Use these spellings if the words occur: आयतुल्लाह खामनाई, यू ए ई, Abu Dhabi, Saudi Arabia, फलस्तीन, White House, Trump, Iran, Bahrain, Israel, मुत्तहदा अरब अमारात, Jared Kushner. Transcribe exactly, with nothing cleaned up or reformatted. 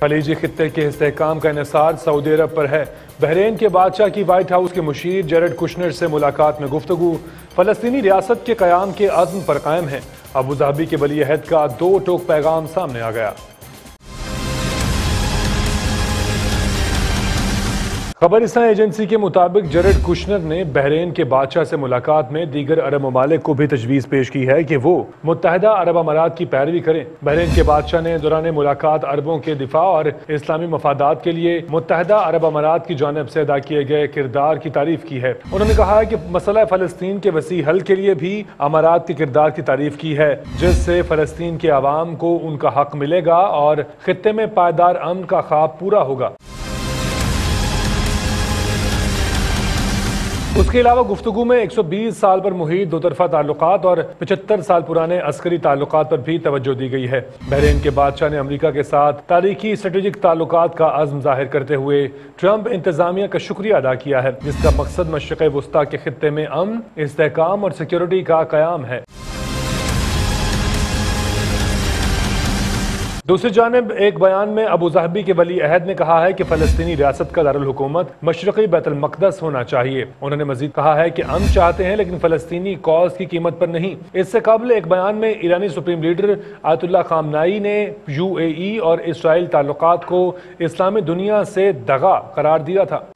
खलीजी खित्ते के इस्तेहकाम का इन्हिसार सऊदी अरब पर है। बहरीन के बादशाह की वाइट हाउस के मुशीर जेरेड कुशनर से मुलाकात में गुफ्तगू। फलस्तीनी रियासत के क़याम के अज़्म पर कायम है। अबू धाबी के वली अहद का दो टोक पैगाम सामने आ गया। खबरसां एजेंसी के मुताबिक जेरेड कुशनर ने बहरीन के बादशाह से मुलाकात में दीगर अरब ममालिक को भी तजवीज़ पेश की है कि वो मुत्तहदा अरब अमारात की पैरवी करें। बहरीन के बादशाह ने दौरान मुलाकात अरबों के दिफा और इस्लामी मफादात के लिए मुत्तहदा अरब अमारात की जानिब से अदा किए गए किरदार की तारीफ की है। उन्होंने कहा है कि मसला फ़लस्तीन के वसी हल के लिए भी अमारात के किरदार की तारीफ की है, जिससे फ़लस्तीन के आवाम को उनका हक मिलेगा और खित्ते में पायदार अमन का ख्वाब पूरा होगा। उसके अलावा गुफ्तगू में एक सौ बीस साल पर मुहित दो तरफा ताल्लुकात और पचहत्तर साल पुराने अस्करी ताल्लुकात पर भी तवज्जो दी गई है। बहरीन के बादशाह ने अमरीका के साथ तारीखी स्ट्रेटेजिक ताल्लुकात का आज़म जाहिर करते हुए ट्रंप इंतजामिया का शुक्रिया अदा किया है, जिसका मकसद मशरिक़ वस्ता के खित्ते में अमन, इस्तेहकाम और सिक्योरिटी का क़याम है। दूसरी जानब एक बयान में अबू धाबी के वली अहद ने कहा है कि फ़लस्तीनी रियासत का दारुल हुकूमत मशरक़ी बैतुल मक़दस होना चाहिए। उन्होंने मज़ीद कहा है कि हम चाहते हैं लेकिन फ़लस्तीनी कॉज की कीमत पर नहीं। इससे कबल एक बयान में ईरानी सुप्रीम लीडर आयतुल्लाह खामनाई ने यू ए ई और इसराइल ताल्लुकात को इस्लामी दुनिया से दगा करार दिया था।